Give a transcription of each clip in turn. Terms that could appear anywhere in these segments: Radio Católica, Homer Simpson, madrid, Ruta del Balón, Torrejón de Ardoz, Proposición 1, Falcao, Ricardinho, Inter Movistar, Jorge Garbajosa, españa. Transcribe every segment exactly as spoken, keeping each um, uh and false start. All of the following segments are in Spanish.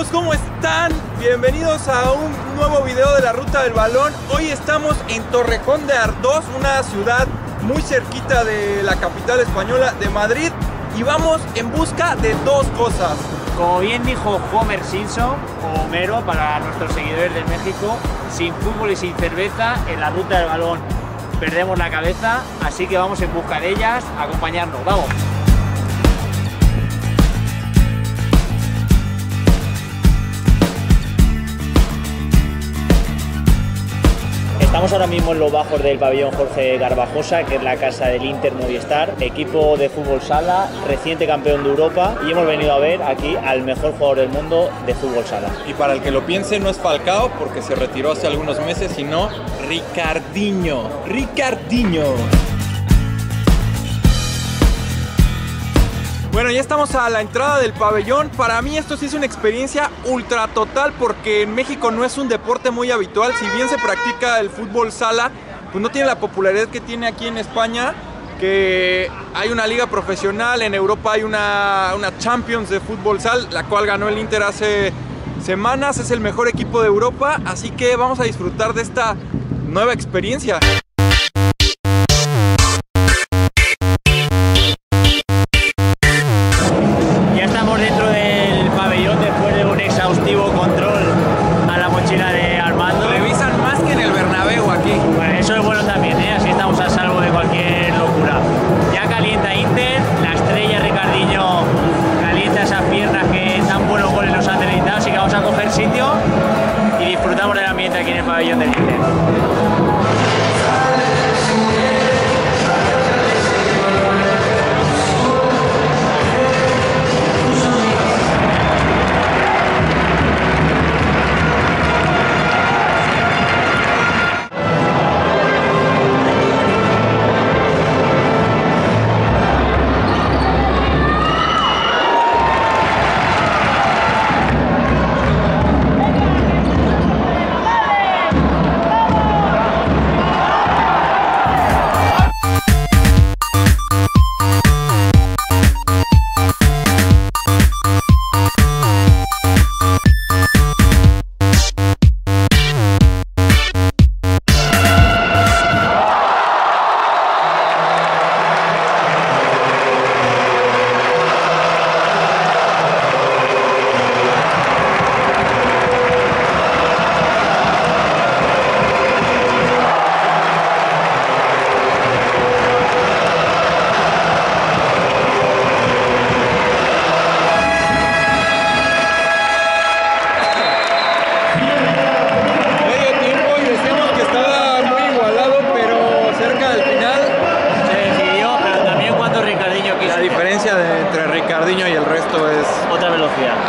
amigos, ¿cómo están? Bienvenidos a un nuevo video de la Ruta del Balón. Hoy estamos en Torrejón de Ardoz, una ciudad muy cerquita de la capital española de Madrid, y vamos en busca de dos cosas. Como bien dijo Homer Simpson, o Homero para nuestros seguidores de México, sin fútbol y sin cerveza en la Ruta del Balón perdemos la cabeza, así que vamos en busca de ellas, a acompañarnos, vamos. Estamos ahora mismo en los bajos del pabellón Jorge Garbajosa, que es la casa del Inter Movistar, equipo de fútbol sala, reciente campeón de Europa, y hemos venido a ver aquí al mejor jugador del mundo de fútbol sala. Y para el que lo piense, no es Falcao, porque se retiró hace algunos meses, sino Ricardinho. ¡Ricardinho! Bueno, ya estamos a la entrada del pabellón. Para mí esto sí es una experiencia ultra total, porque en México no es un deporte muy habitual. Si bien se practica el fútbol sala, pues no tiene la popularidad que tiene aquí en España, que hay una liga profesional, en Europa hay una, una Champions de fútbol sala, la cual ganó el Inter hace semanas, es el mejor equipo de Europa, así que vamos a disfrutar de esta nueva experiencia.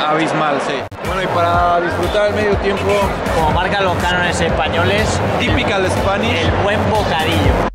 Abismal, sí. Bueno, y para disfrutar el medio tiempo, como marcan los cánones españoles, típica del Spanish, el buen bocadillo.